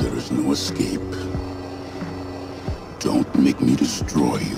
There is no escape. Don't make me destroy you.